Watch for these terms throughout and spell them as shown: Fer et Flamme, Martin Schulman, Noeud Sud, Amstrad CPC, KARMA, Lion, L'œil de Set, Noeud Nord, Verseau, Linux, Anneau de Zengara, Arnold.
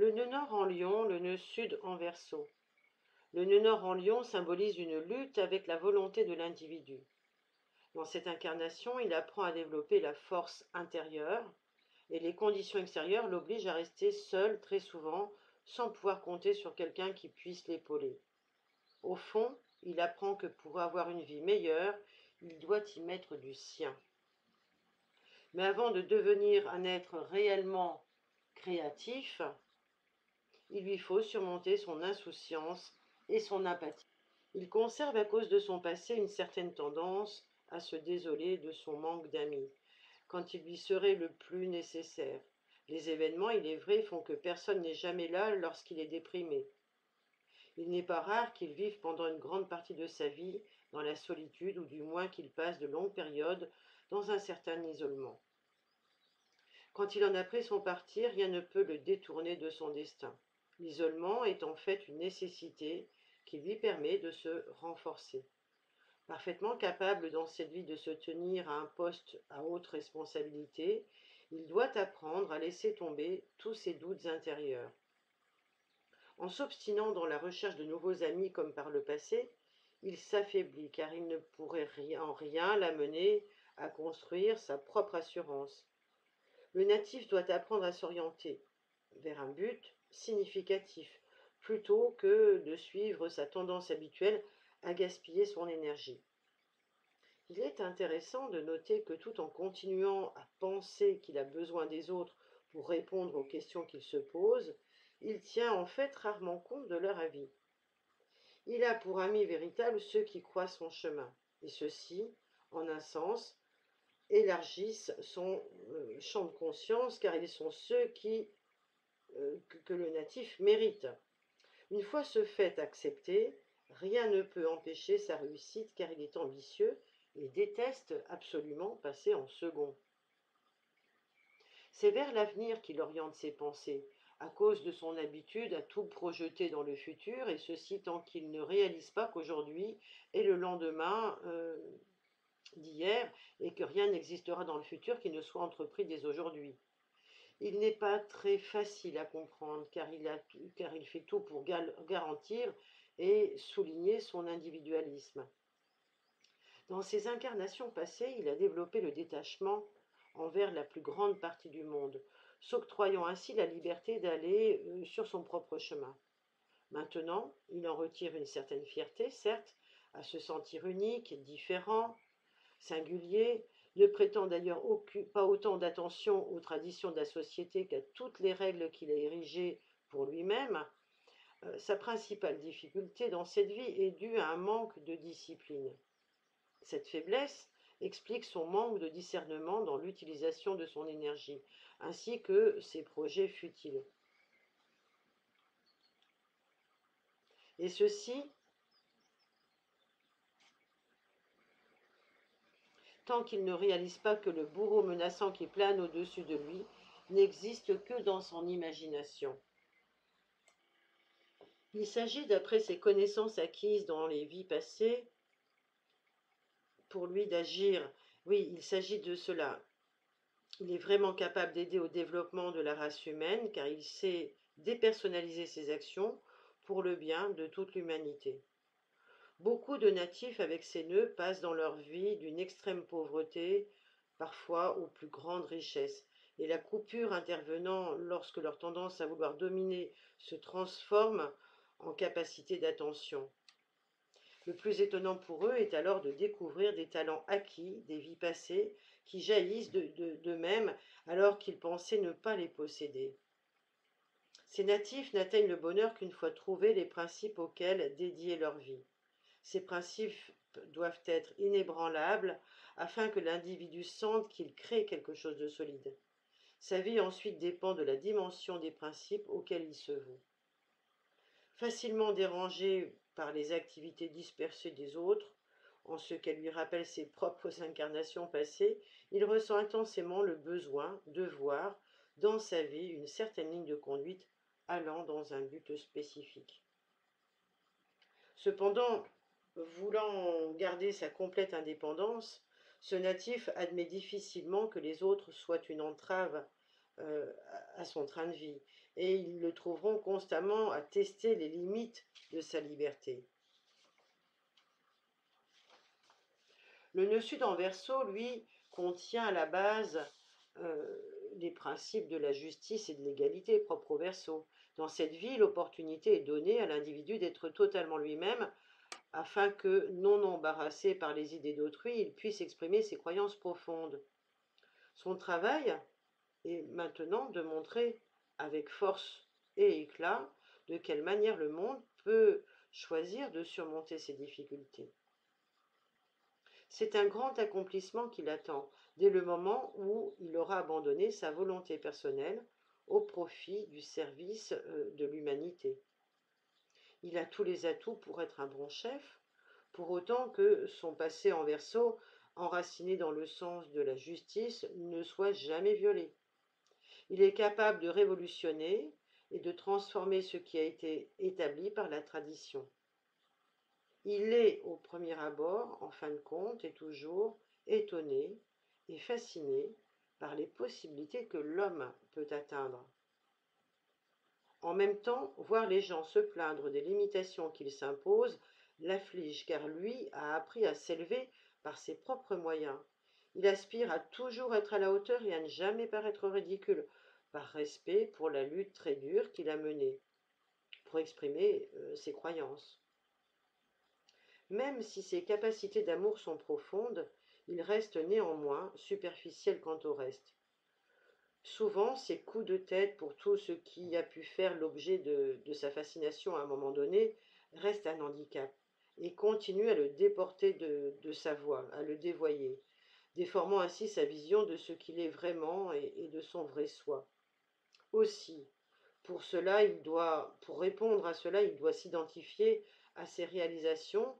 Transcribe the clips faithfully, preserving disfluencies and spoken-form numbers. Le nœud nord en lion, le nœud sud en verseau. Le nœud nord en lion symbolise une lutte avec la volonté de l'individu. Dans cette incarnation, il apprend à développer la force intérieure et les conditions extérieures l'obligent à rester seul très souvent sans pouvoir compter sur quelqu'un qui puisse l'épauler. Au fond, il apprend que pour avoir une vie meilleure, il doit y mettre du sien. Mais avant de devenir un être réellement créatif, il lui faut surmonter son insouciance et son apathie. Il conserve à cause de son passé une certaine tendance à se désoler de son manque d'amis, quand il lui serait le plus nécessaire. Les événements, il est vrai, font que personne n'est jamais là lorsqu'il est déprimé. Il n'est pas rare qu'il vive pendant une grande partie de sa vie dans la solitude, ou du moins qu'il passe de longues périodes dans un certain isolement. Quand il en a pris son parti, rien ne peut le détourner de son destin. L'isolement est en fait une nécessité qui lui permet de se renforcer. Parfaitement capable dans cette vie de se tenir à un poste à haute responsabilité, il doit apprendre à laisser tomber tous ses doutes intérieurs. En s'obstinant dans la recherche de nouveaux amis comme par le passé, il s'affaiblit car il ne pourrait en rien l'amener à construire sa propre assurance. Le natif doit apprendre à s'orienter vers un but significatif, plutôt que de suivre sa tendance habituelle à gaspiller son énergie. Il est intéressant de noter que tout en continuant à penser qu'il a besoin des autres pour répondre aux questions qu'il se pose, il tient en fait rarement compte de leur avis. Il a pour amis véritables ceux qui croient son chemin, et ceux-ci, en un sens, élargissent son euh, champ de conscience car ils sont ceux qui que le natif mérite. Une fois ce fait accepté, rien ne peut empêcher sa réussite car il est ambitieux et déteste absolument passer en second. C'est vers l'avenir qu'il oriente ses pensées, à cause de son habitude à tout projeter dans le futur, et ceci tant qu'il ne réalise pas qu'aujourd'hui est le lendemain euh, d'hier et que rien n'existera dans le futur qui ne soit entrepris dès aujourd'hui. Il n'est pas très facile à comprendre car il, a, car il fait tout pour garantir et souligner son individualisme. Dans ses incarnations passées, il a développé le détachement envers la plus grande partie du monde, s'octroyant ainsi la liberté d'aller sur son propre chemin. Maintenant, il en retire une certaine fierté, certes, à se sentir unique, différent, singulier, ne prétend d'ailleurs pas autant d'attention aux traditions de la société qu'à toutes les règles qu'il a érigées pour lui-même. Euh, sa principale difficulté dans cette vie est due à un manque de discipline. Cette faiblesse explique son manque de discernement dans l'utilisation de son énergie, ainsi que ses projets futiles. Et ceci, tant qu'il ne réalise pas que le bourreau menaçant qui plane au-dessus de lui n'existe que dans son imagination. Il s'agit, d'après ses connaissances acquises dans les vies passées, pour lui d'agir. Oui, il s'agit de cela. Il est vraiment capable d'aider au développement de la race humaine car il sait dépersonnaliser ses actions pour le bien de toute l'humanité. Beaucoup de natifs avec ces nœuds passent dans leur vie d'une extrême pauvreté, parfois aux plus grandes richesses, et la coupure intervenant lorsque leur tendance à vouloir dominer se transforme en capacité d'attention. Le plus étonnant pour eux est alors de découvrir des talents acquis, des vies passées, qui jaillissent d'eux-mêmes alors qu'ils pensaient ne pas les posséder. Ces natifs n'atteignent le bonheur qu'une fois trouvés les principes auxquels dédier leur vie. Ces principes doivent être inébranlables afin que l'individu sente qu'il crée quelque chose de solide. Sa vie ensuite dépend de la dimension des principes auxquels il se voue. Facilement dérangé par les activités dispersées des autres, en ce qu'elle lui rappelle ses propres incarnations passées, il ressent intensément le besoin de voir dans sa vie une certaine ligne de conduite allant dans un but spécifique. Cependant, voulant garder sa complète indépendance, ce natif admet difficilement que les autres soient une entrave euh, à son train de vie, et ils le trouveront constamment à tester les limites de sa liberté. Le nœud sud en verseau, lui, contient à la base euh, les principes de la justice et de l'égalité propres au verseau. Dans cette vie, l'opportunité est donnée à l'individu d'être totalement lui-même, afin que, non embarrassé par les idées d'autrui, il puisse exprimer ses croyances profondes. Son travail est maintenant de montrer avec force et éclat de quelle manière le monde peut choisir de surmonter ses difficultés. C'est un grand accomplissement qui l'attend, dès le moment où il aura abandonné sa volonté personnelle au profit du service de l'humanité. Il a tous les atouts pour être un bon chef, pour autant que son passé en verseau, enraciné dans le sens de la justice, ne soit jamais violé. Il est capable de révolutionner et de transformer ce qui a été établi par la tradition. Il est au premier abord, en fin de compte, et toujours étonné et fasciné par les possibilités que l'homme peut atteindre. En même temps, voir les gens se plaindre des limitations qu'ils s'imposent l'afflige, car lui a appris à s'élever par ses propres moyens. Il aspire à toujours être à la hauteur et à ne jamais paraître ridicule, par respect pour la lutte très dure qu'il a menée, pour exprimer euh, ses croyances. Même si ses capacités d'amour sont profondes, il reste néanmoins superficiel quant au reste. Souvent, ses coups de tête pour tout ce qui a pu faire l'objet de, de sa fascination à un moment donné restent un handicap et continuent à le déporter de, de sa voie, à le dévoyer, déformant ainsi sa vision de ce qu'il est vraiment et, et de son vrai soi. Aussi, pour cela, il doit, pour répondre à cela, il doit s'identifier à ses réalisations,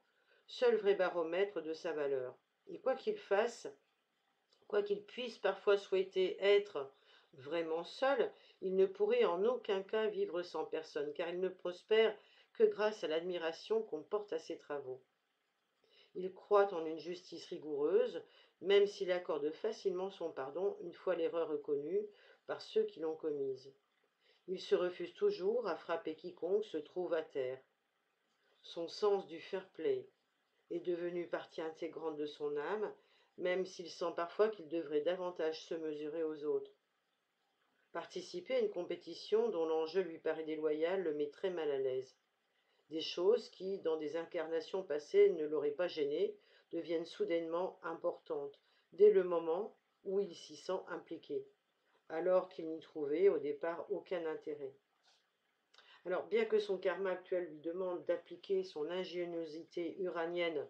seul vrai baromètre de sa valeur. Et quoi qu'il fasse, quoi qu'il puisse parfois souhaiter être vraiment seul, il ne pourrait en aucun cas vivre sans personne, car il ne prospère que grâce à l'admiration qu'on porte à ses travaux. Il croit en une justice rigoureuse, même s'il accorde facilement son pardon une fois l'erreur reconnue par ceux qui l'ont commise. Il se refuse toujours à frapper quiconque se trouve à terre. Son sens du fair-play est devenu partie intégrante de son âme, même s'il sent parfois qu'il devrait davantage se mesurer aux autres. Participer à une compétition dont l'enjeu lui paraît déloyal le met très mal à l'aise. Des choses qui, dans des incarnations passées, ne l'auraient pas gêné, deviennent soudainement importantes, dès le moment où il s'y sent impliqué, alors qu'il n'y trouvait au départ aucun intérêt. Alors, bien que son karma actuel lui demande d'appliquer son ingéniosité uranienne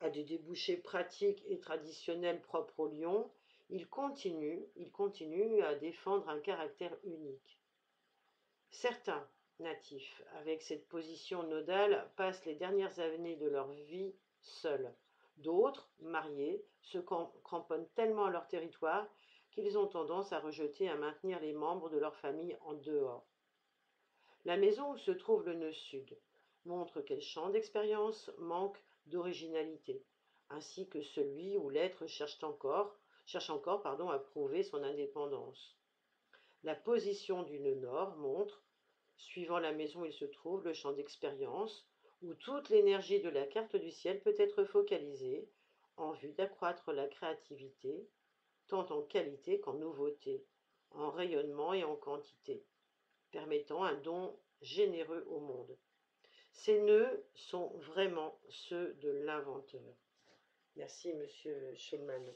à des débouchés pratiques et traditionnels propres au lion, il continue, il continue à défendre un caractère unique. Certains natifs, avec cette position nodale, passent les dernières années de leur vie seuls. D'autres, mariés, se cramponnent tellement à leur territoire qu'ils ont tendance à rejeter et à maintenir les membres de leur famille en dehors. La maison où se trouve le nœud sud montre quel champ d'expérience manque d'originalité, ainsi que celui où l'être cherche encore, cherche encore pardon, à prouver son indépendance. La position du nœud nord montre, suivant la maison où il se trouve, le champ d'expérience, où toute l'énergie de la carte du ciel peut être focalisée en vue d'accroître la créativité, tant en qualité qu'en nouveauté, en rayonnement et en quantité, permettant un don généreux au monde. Ces nœuds sont vraiment ceux de l'inventeur. Merci, Monsieur Schulman.